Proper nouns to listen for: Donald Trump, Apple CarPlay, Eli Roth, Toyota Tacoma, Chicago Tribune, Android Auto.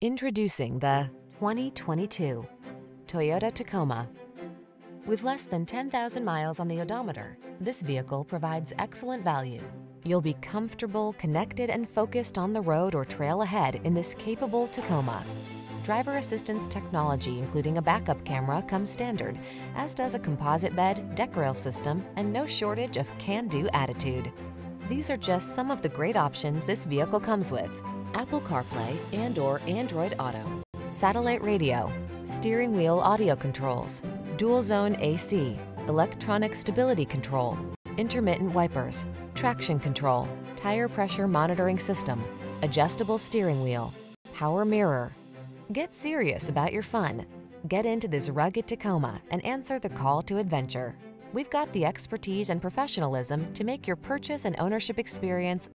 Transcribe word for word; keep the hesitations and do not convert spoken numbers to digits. Introducing the twenty twenty-two Toyota Tacoma. With less than ten thousand miles on the odometer, this vehicle provides excellent value. You'll be comfortable, connected, and focused on the road or trail ahead in this capable Tacoma. Driver assistance technology, including a backup camera, comes standard, as does a composite bed, deck rail system, and no shortage of can-do attitude. These are just some of the great options this vehicle comes with: Apple CarPlay and or Android Auto, satellite radio, steering wheel audio controls, dual zone A C, electronic stability control, intermittent wipers, traction control, tire pressure monitoring system, adjustable steering wheel, power mirror. Get serious about your fun. Get into this rugged Tacoma and answer the call to adventure. We've got the expertise and professionalism to make your purchase and ownership experience